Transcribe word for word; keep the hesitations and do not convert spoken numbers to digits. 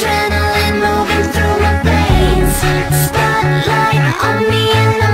adrenaline moving through my veins, spotlight on me and